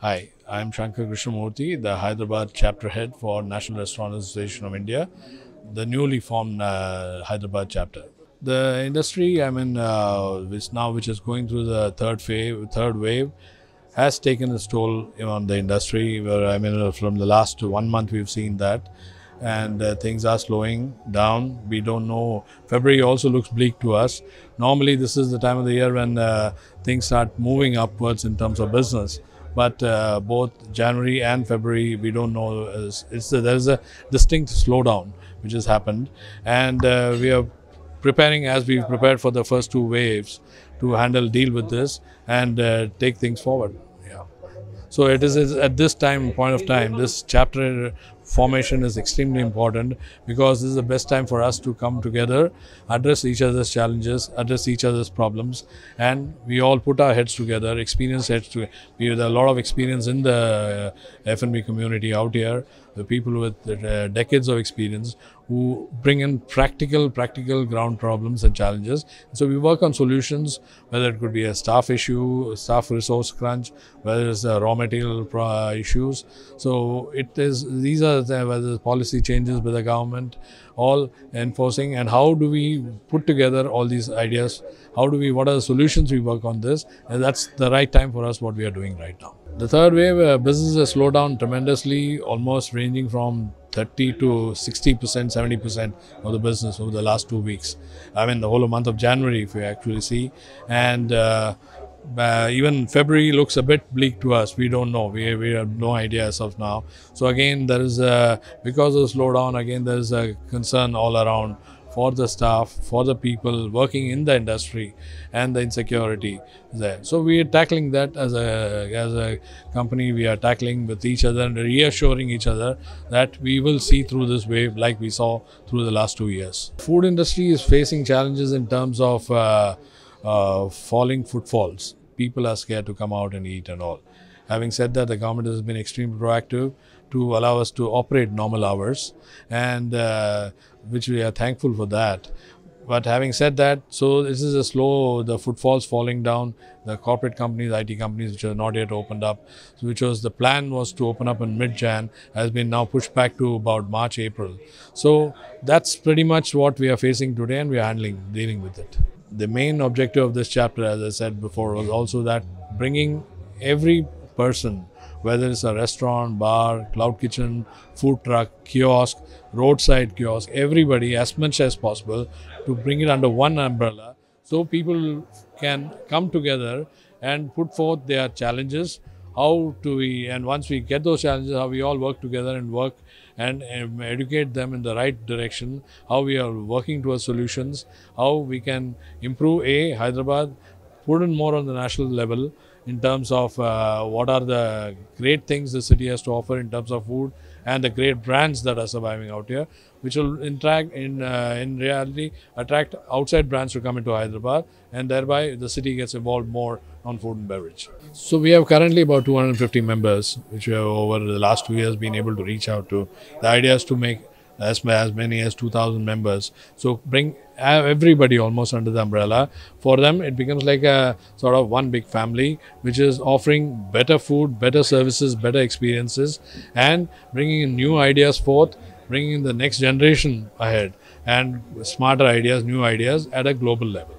Hi, I'm Shankar Krishnamurthy, the Hyderabad chapter head for National Restaurant Association of India, the newly formed Hyderabad chapter. The industry, which is going through the third wave, has taken its toll on the industry. From the last 1 month, we've seen that, and things are slowing down. We don't know. February also looks bleak to us. Normally, this is the time of the year when things start moving upwards in terms of business. But both January and February, we don't know. There's a distinct slowdown which has happened, and we are preparing, as we've prepared for the first two waves, to deal with this and take things forward. Yeah. So it is at this point of time, this chapter formation is extremely important, because this is the best time for us to come together, address each other's challenges, address each other's problems, and we all put our heads together, experience heads together. We have a lot of experience in the F&B community out here, the people with decades of experience who bring in practical ground problems and challenges. So we work on solutions, whether it could be a staff issue, staff resource crunch, whether it's raw material issues. So these are the policy changes by the government, all enforcing, and how do we put together all these ideas? What are the solutions we work on this? And that's the right time for us, what we are doing right now. The third wave, business has slowed down tremendously, almost ranging from 30 to 60%, 70% of the business over the last 2 weeks. The whole month of January, if you actually see. And even February looks a bit bleak to us. We don't know. We have no idea as of now. So again, because of the slowdown, again, there is a concern all around for the staff, for the people working in the industry, and the insecurity there. So we are tackling that as a company. We are tackling with each other and reassuring each other that we will see through this wave like we saw through the last 2 years. Food industry is facing challenges in terms of falling footfalls. People are scared to come out and eat and all. Having said that, the government has been extremely proactive to allow us to operate normal hours, and which we are thankful for that. But having said that, so this is the footfalls falling down, the corporate companies, IT companies which are not yet opened up, which was the plan was to open up in mid-Jan, has been now pushed back to about March, April. So that's pretty much what we are facing today, and we are dealing with it. The main objective of this chapter, as I said before, was also that bringing every person, whether it's a restaurant, bar, cloud kitchen, food truck, kiosk, roadside kiosk, everybody, as much as possible, to bring it under one umbrella, so people can come together and put forth their challenges. And once we get those challenges, how we all work together and work and educate them in the right direction, how we are working towards solutions, how we can improve Hyderabad, put in more on the national level, in terms of what are the great things the city has to offer in terms of food, and the great brands that are surviving out here, which will in reality attract outside brands to come into Hyderabad, and thereby the city gets involved more on food and beverage. So we have currently about 250 members, which we have over the last 2 years been able to reach out to. The idea is to make as many as 2,000 members. So bring everybody almost under the umbrella. For them, it becomes like a sort of one big family, which is offering better food, better services, better experiences, and bringing in new ideas forth, bringing in the next generation ahead, and smarter ideas, new ideas at a global level.